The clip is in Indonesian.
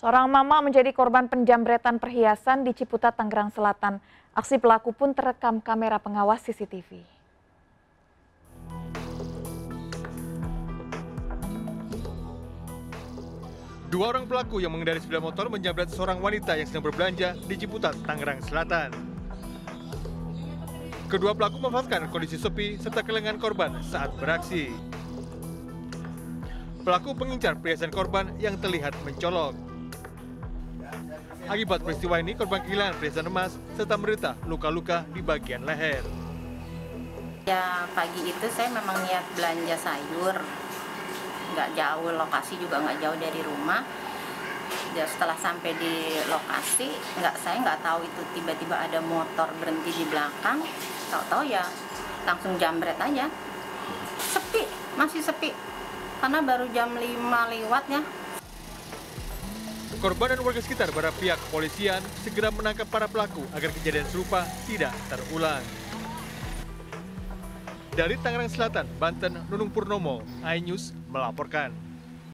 Seorang mama menjadi korban penjamretan perhiasan di Ciputat, Tangerang Selatan. Aksi pelaku pun terekam kamera pengawas CCTV. Dua orang pelaku yang mengendarai sepeda motor menjamret seorang wanita yang sedang berbelanja di Ciputat, Tangerang Selatan. Kedua pelaku memanfaatkan kondisi sepi serta kelengahan korban saat beraksi. Pelaku pengincar perhiasan korban yang terlihat mencolok. Akibat peristiwa ini, korban kehilangan perhiasan emas serta menderita luka-luka di bagian leher. Ya, pagi itu saya memang niat belanja sayur. Nggak jauh, lokasi juga nggak jauh dari rumah. Ya, setelah sampai di lokasi, saya nggak tahu itu tiba-tiba ada motor berhenti di belakang. Tahu-tahu ya langsung jambret aja. Sepi, masih sepi. Karena baru jam 5 lewat ya. Korban dan warga sekitar berharap pihak kepolisian segera menangkap para pelaku agar kejadian serupa tidak terulang. Dari Tangerang Selatan, Banten, Nunung Purnomo, iNews melaporkan.